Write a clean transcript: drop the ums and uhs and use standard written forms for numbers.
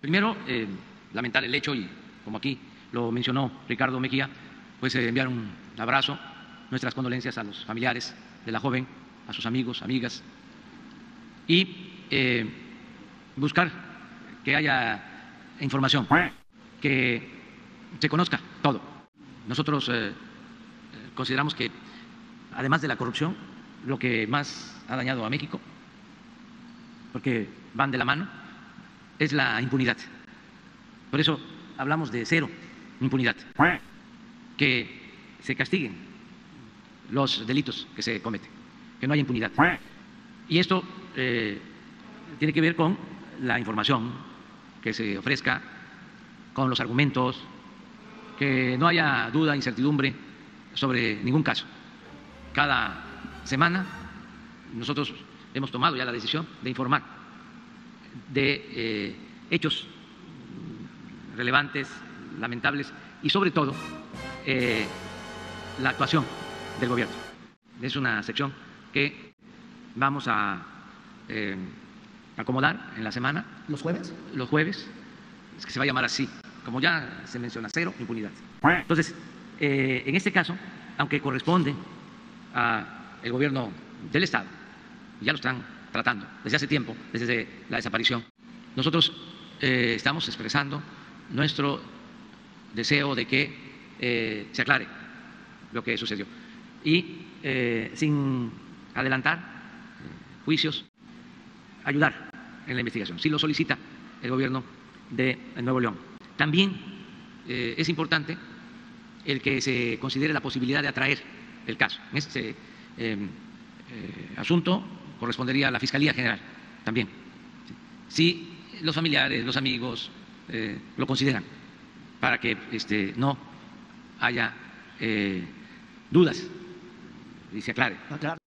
Primero, lamentar el hecho y, como aquí lo mencionó Ricardo Mejía, pues enviar un abrazo, nuestras condolencias a los familiares de la joven, a sus amigos, amigas, y buscar que haya información, que se conozca todo. Nosotros consideramos que, además de la corrupción, lo que más ha dañado a México, porque van de la mano, es la impunidad. Por eso hablamos de cero impunidad, que se castiguen los delitos que se cometen, que no haya impunidad. Y esto tiene que ver con la información que se ofrezca, con los argumentos, que no haya duda, incertidumbre sobre ningún caso. Cada semana nosotros hemos tomado ya la decisión de informar de hechos relevantes, lamentables y sobre todo la actuación del gobierno. Es una sección que vamos a acomodar en la semana. ¿Los jueves? Los jueves, es que se va a llamar así, como ya se menciona, cero impunidad. Entonces, en este caso, aunque corresponde al gobierno del Estado, ya lo están tratando desde hace tiempo, desde la desaparición. Nosotros estamos expresando nuestro deseo de que se aclare lo que sucedió y sin adelantar juicios, ayudar en la investigación, si lo solicita el gobierno de Nuevo León. También es importante el que se considere la posibilidad de atraer el caso. En este asunto correspondería a la Fiscalía General también, si los familiares, los amigos lo consideran, para que no haya dudas y se aclare.